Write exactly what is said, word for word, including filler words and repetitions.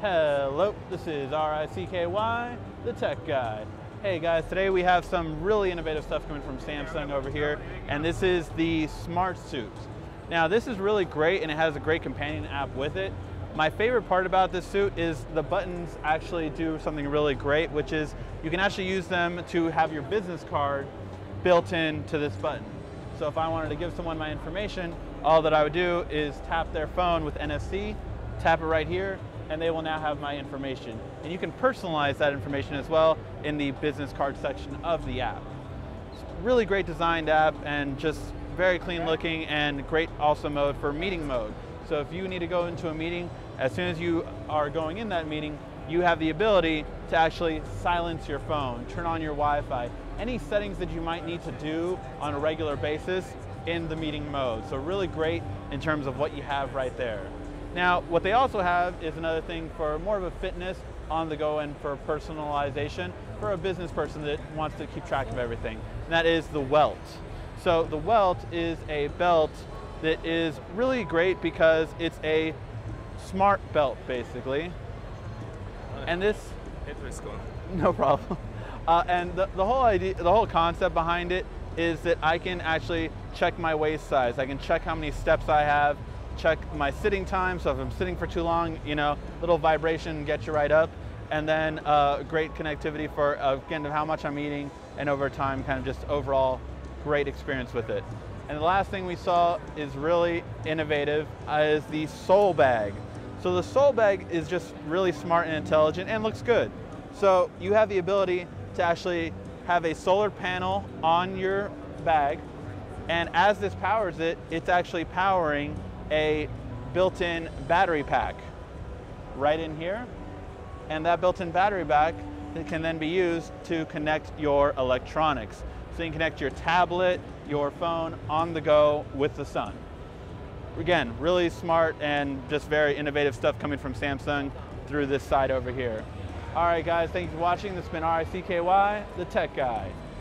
Hello, this is R I C K Y, the Tech Guy. Hey guys, today we have some really innovative stuff coming from Samsung over here, and this is the Smart Suit. Now this is really great and it has a great companion app with it. My favorite part about this suit is the buttons actually do something really great, which is you can actually use them to have your business card built into this button. So if I wanted to give someone my information, all that I would do is tap their phone with N F C, tap it right here, and they will now have my information. And you can personalize that information as well in the business card section of the app. It's a really great designed app and just very clean looking and great also mode for meeting mode. So if you need to go into a meeting, as soon as you are going in that meeting, you have the ability to actually silence your phone, turn on your Wi-Fi, any settings that you might need to do on a regular basis in the meeting mode. So really great in terms of what you have right there. Now, what they also have is another thing for more of a fitness on the go and for personalization for a business person that wants to keep track of everything. And that is the Welt. So the Welt is a belt that is really great because it's a smart belt, basically. And this, no problem. Uh, and the, the whole idea, the whole concept behind it is that I can actually check my waist size. I can check how many steps I have, check my sitting time, so if I'm sitting for too long, you know, little vibration gets you right up, and then uh, great connectivity for, uh, again, how much I'm eating, and over time, kind of just overall great experience with it. And the last thing we saw is really innovative, uh, is the Soul Bag. So the Soul Bag is just really smart and intelligent and looks good. So you have the ability to actually have a solar panel on your bag, and as this powers it, it's actually powering a built-in battery pack right in here, and that built-in battery pack can then be used to connect your electronics. So you can connect your tablet, your phone on the go with the sun. Again, really smart and just very innovative stuff coming from Samsung through this side over here. All right guys, thank you for watching. This has been R I C K Y, the Tech Guy.